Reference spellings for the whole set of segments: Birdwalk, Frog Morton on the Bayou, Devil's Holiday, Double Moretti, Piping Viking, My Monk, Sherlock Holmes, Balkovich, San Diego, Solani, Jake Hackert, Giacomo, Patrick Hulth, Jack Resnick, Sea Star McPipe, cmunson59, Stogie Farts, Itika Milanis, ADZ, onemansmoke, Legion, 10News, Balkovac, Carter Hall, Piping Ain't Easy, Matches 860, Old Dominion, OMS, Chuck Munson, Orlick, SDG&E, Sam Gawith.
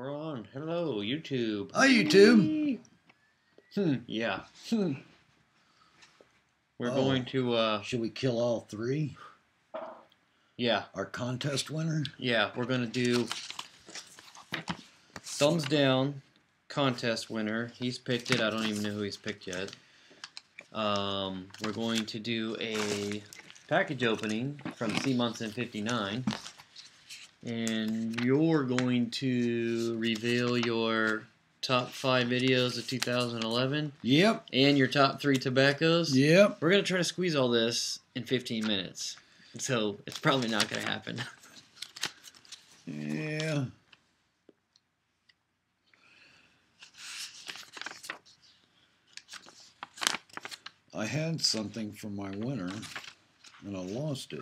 We're on. Hello, YouTube. Hi, YouTube. Yeah. We're going to... should we kill all three? Yeah. Our contest winner? Yeah, we're going to do... Thumbs down, contest winner. He's picked it. I don't even know who he's picked yet. We're going to do a package opening from cmunson59. And you're going to reveal your top 5 videos of 2011. Yep. And your top 3 tobaccos. Yep. We're going to try to squeeze all this in 15 minutes. So it's probably not going to happen. Yeah. I had something for my winner, and I lost it.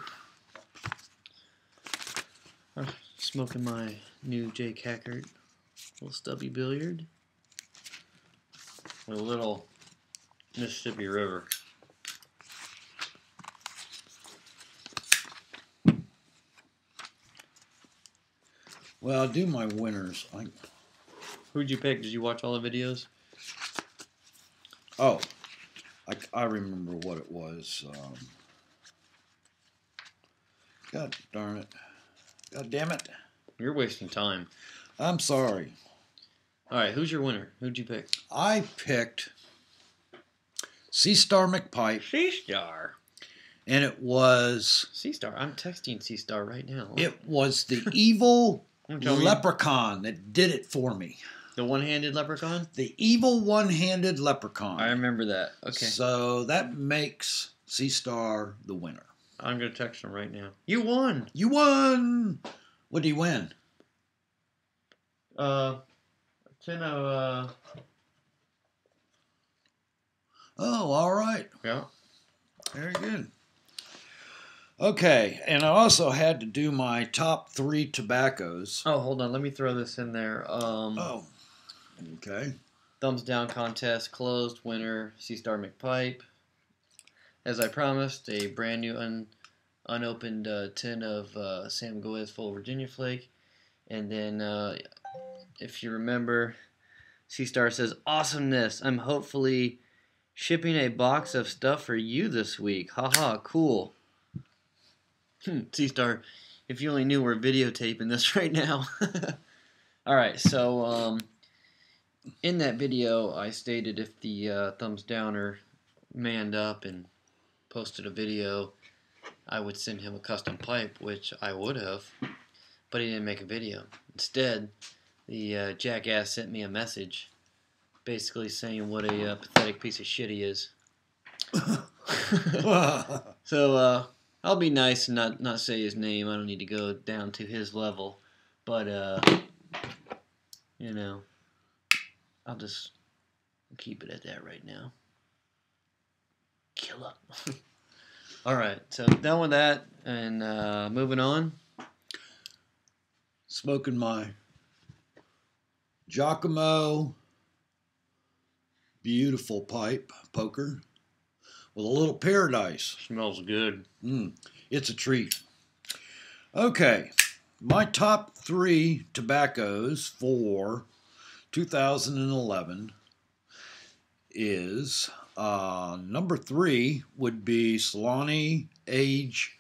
I'm smoking my new Jake Hackert little stubby billiard with a little Mississippi River. Well, I'll do my winners. Who'd you pick? Did you watch all the videos? Oh, I remember what it was. God darn it. God damn it. You're wasting time. I'm sorry. All right, who's your winner? Who'd you pick? I picked Sea Star McPipe. Sea Star. And it was... Sea Star. I'm texting Sea Star right now. It was the evil leprechaun that did it for me. The one-handed leprechaun? The evil one-handed leprechaun. I remember that. Okay. So that makes Sea Star the winner. I'm going to text him right now. You won! You won! What did he win? 10 of... Oh, all right. Yeah. Very good. Okay, and I also had to do my top 3 tobaccos. Oh, hold on. Let me throw this in there. Okay. Thumbs down contest closed. Winner, Sea Star McPipe. As I promised, a brand new unopened tin of Sam Gawith Full Virginia Flake. And then, if you remember, Sea Star says, "Awesomeness! I'm hopefully shipping a box of stuff for you this week. Haha, cool." Sea Star, if you only knew we're videotaping this right now. Alright, so in that video, I stated if the thumbs downer manned up and posted a video, I would send him a custom pipe, which I would have, but he didn't make a video. Instead, the jackass sent me a message basically saying what a pathetic piece of shit he is. So, I'll be nice and not say his name. I don't need to go down to his level. But, you know, I'll just keep it at that right now. Killer. Alright, so done with that, and moving on. Smoking my Giacomo beautiful pipe poker. With a little paradise. Smells good. It's a treat. Okay. My top 3 tobaccos for 2011 is number 3 would be Solani Age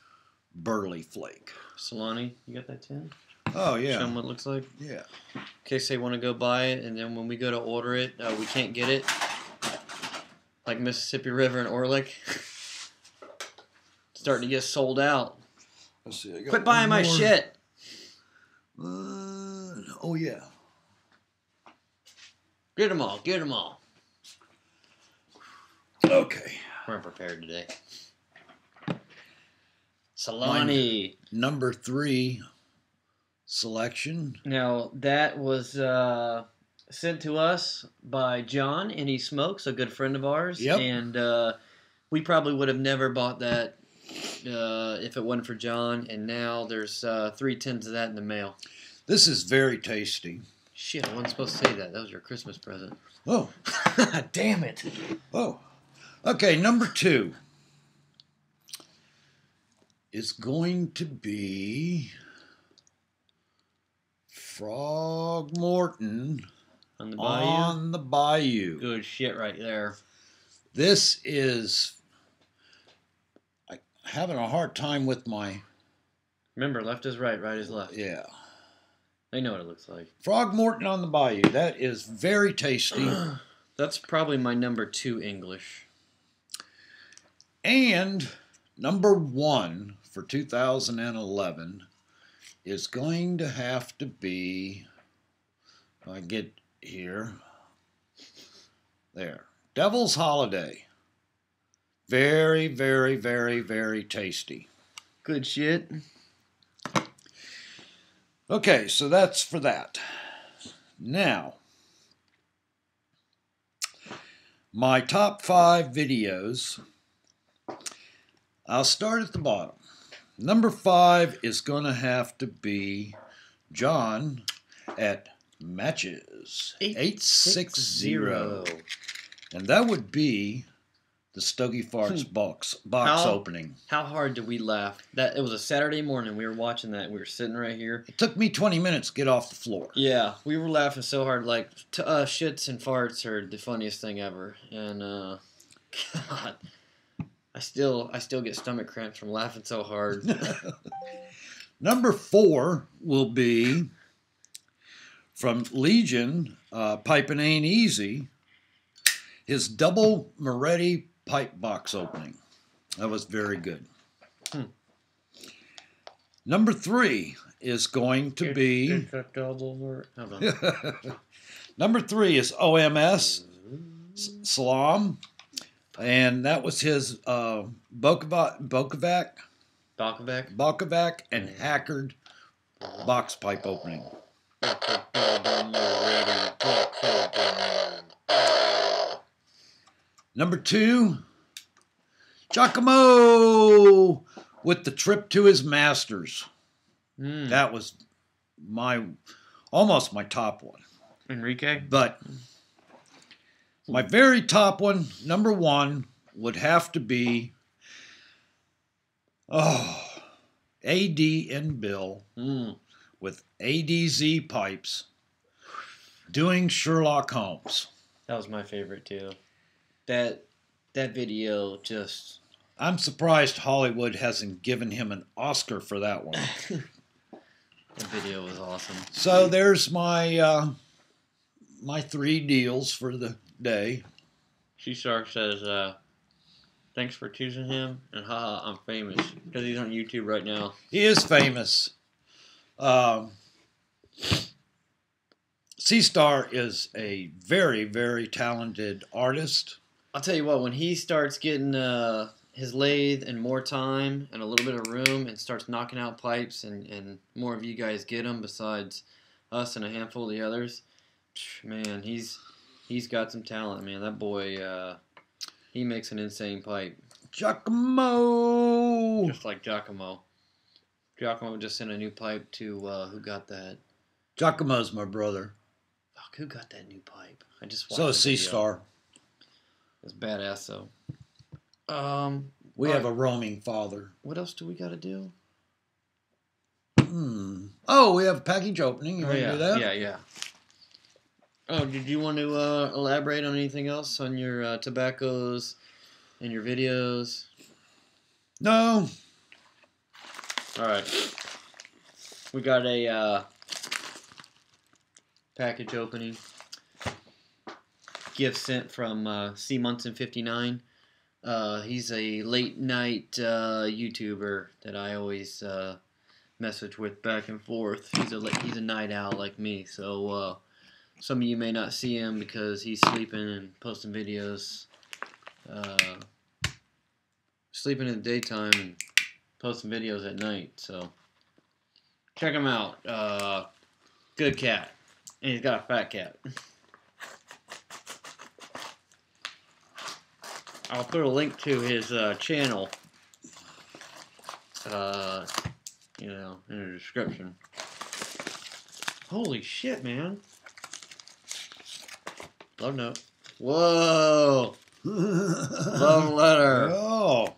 Burley Flake. Solani, you got that tin? Oh, yeah. Show them what it looks like? Yeah. In case they want to go buy it, and then when we go to order it, we can't get it. Like Mississippi River and Orlick. Starting to get sold out. Let's see, I got... Quit buying my shit! Oh, yeah. Get them all, get them all. Okay. We're unprepared today. Solani. My number 3 selection. Now, that was... sent to us by John, and he smokes, a good friend of ours. Yep. And we probably would have never bought that if it wasn't for John, and now there's 3 tins of that in the mail. This is very tasty. Shit, I wasn't supposed to say that. That was your Christmas present. Oh. Damn it. Oh. Okay, number 2 is going to be Frog Frog Morton on the Bayou. Good shit right there. This is... I'm having a hard time with my... Remember, left is right, right is left. Yeah. They know what it looks like. Frog Morton on the Bayou. That is very tasty. That's probably my number 2 English. And number 1 for 2011 is going to have to be, if I get here, there. Devil's Holiday. Very, very, very, very tasty. Good shit. Okay, so that's for that. Now, my top 5 videos. I'll start at the bottom. Number 5 is going to have to be John at Matches 860. And that would be the Stogie Farts box opening. How hard did we laugh? It was a Saturday morning. We were watching that. We were sitting right here. It took me 20 minutes to get off the floor. Yeah, we were laughing so hard. Like, shits and farts are the funniest thing ever. And, God... I still get stomach cramps from laughing so hard. Number 4 will be from Legion, Piping Ain't Easy, his Double Moretti pipe box opening. That was very good. Number 3 is going to be... Number 3 is OMS, Salam. And that was his Balkovac and Hackert box pipe opening. Number 2, Giacomo with the trip to his masters. That was almost my top one. Enrique? But... my very top one, number 1, would have to be AD and Bill with ADZ pipes doing Sherlock Holmes. That was my favorite too. That video just... I'm surprised Hollywood hasn't given him an Oscar for that one. That video was awesome. So there's my my 3 deals for the day. Sea Star says, thanks for choosing him, and haha, I'm famous. Because he's on YouTube right now. He is famous. Sea Star is a very, very talented artist. I'll tell you what, when he starts getting his lathe and more time and a little bit of room and starts knocking out pipes and more of you guys get them besides us and a handful of the others, man, He's got some talent, man. That boy, he makes an insane pipe. Giacomo! Just like Giacomo. Giacomo just sent a new pipe to, who got that? Giacomo's my brother. Fuck, who got that new pipe? I just watched it. So is Sea Star. It's badass, though. We have a roaming father. What else do we got to do? Oh, we have a package opening. You want to do that? Yeah. Oh, did you want to elaborate on anything else on your tobaccos and your videos? No. All right. We got a package opening gift sent from cmunson59. He's a late-night YouTuber that I always message with back and forth. He's a night owl like me, so... some of you may not see him because he's sleeping and posting videos. Sleeping in the daytime and posting videos at night. So, check him out. Good cat. And he's got a fat cat. I'll put a link to his channel in the description. Holy shit, man. Love note. Whoa! Love letter. Oh.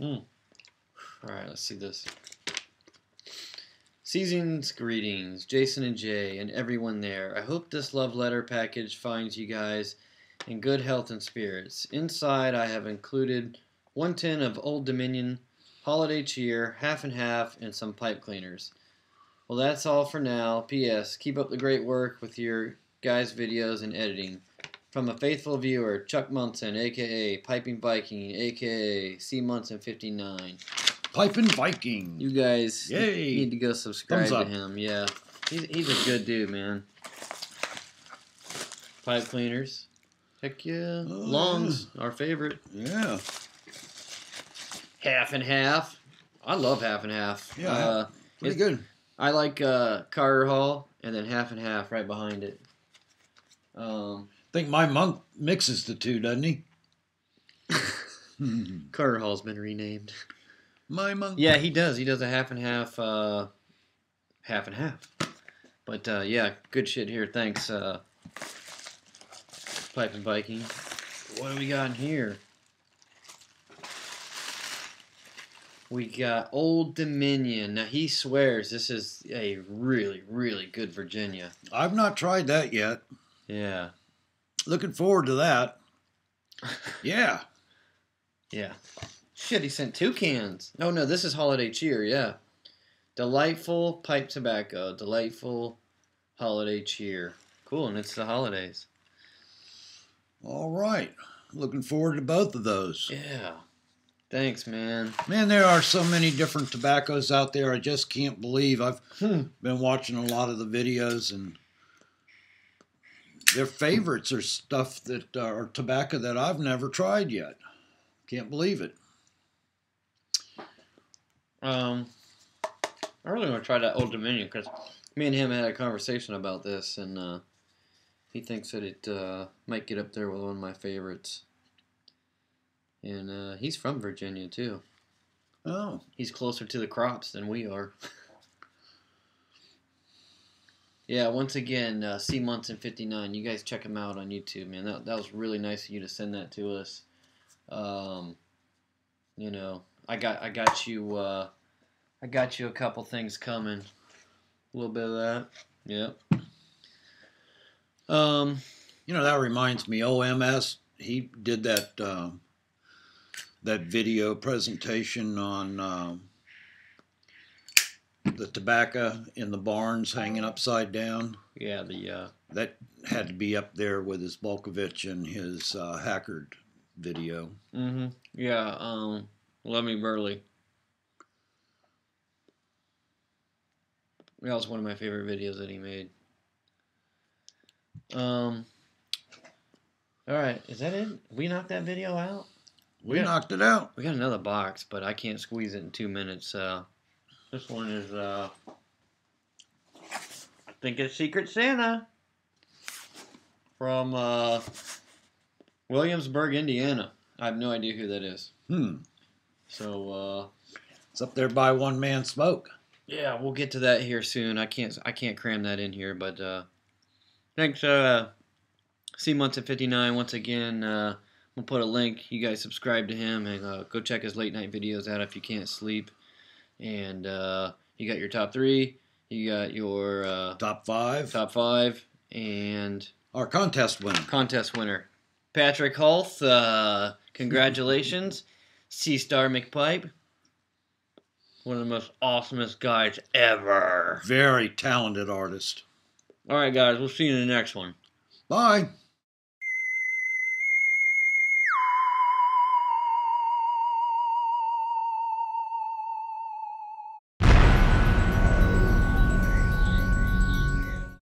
All right, let's see this. Season's greetings, Jason and Jay, and everyone there. I hope this love letter package finds you guys in good health and spirits. Inside, I have included one tin of Old Dominion, holiday cheer, half and half, and some pipe cleaners. Well, that's all for now. P.S. Keep up the great work with your guys' videos and editing. From a faithful viewer, Chuck Munson, a.k.a. Piping Viking, a.k.a. cmunson59. Piping Viking! You guys need to go subscribe to him. Yeah, he's a good dude, man. Pipe cleaners. Heck yeah. Oh, Longs, our favorite. Yeah. Half and half. I love half and half. Yeah, pretty good. I like Carter Hall and then half and half right behind it. I think My Monk mixes the two, doesn't he? Carter Hall's been renamed. My Monk. Yeah, he does. He does a half and half. Half and half. But yeah, good shit here. Thanks, Piping Viking. What do we got in here? We got Old Dominion. Now, he swears this is a really, really good Virginia. I've not tried that yet. Yeah. Looking forward to that. Yeah. Yeah. Shit, he sent 2 cans. No, no, this is holiday cheer, yeah. Delightful pipe tobacco. Delightful holiday cheer. Cool, and it's the holidays. All right. Looking forward to both of those. Yeah. Thanks, man. Man, there are so many different tobaccos out there. I just can't believe. I've been watching a lot of the videos, and their favorites are stuff that are tobacco that I've never tried yet. Can't believe it. I really want to try that Old Dominion because me and him had a conversation about this, and he thinks that it might get up there with one of my favorites. And he's from Virginia, too. Oh. He's closer to the crops than we are. Yeah, once again, cmunson59. You guys check him out on YouTube, man. That was really nice of you to send that to us. You know, I got you a couple things coming. A little bit of that. Yep. You know, that reminds me. OMS, he did that... that video presentation on the tobacco in the barns hanging upside down. Yeah, the that had to be up there with his Balkovich and his Hackert video. Mm-hmm. Yeah, Love Me Burley. That was one of my favorite videos that he made. All right, is that it? We knocked that video out? We knocked it out. We got another box, but I can't squeeze it in 2 minutes. This one is, I think it's Secret Santa from Williamsburg, Indiana. I have no idea who that is. Hmm. So it's up there by One Man Smoke. Yeah, we'll get to that here soon. I can't cram that in here, but thanks, cmunson59 once again. We'll put a link. You guys subscribe to him and go check his late night videos out if you can't sleep. And you got your top 3. You got your top 5. Top 5 and our contest winner. Contest winner, Patrick Hulth. Congratulations, Sea Star McPipe. One of the most awesomest guys ever. Very talented artist. All right, guys. We'll see you in the next one. Bye.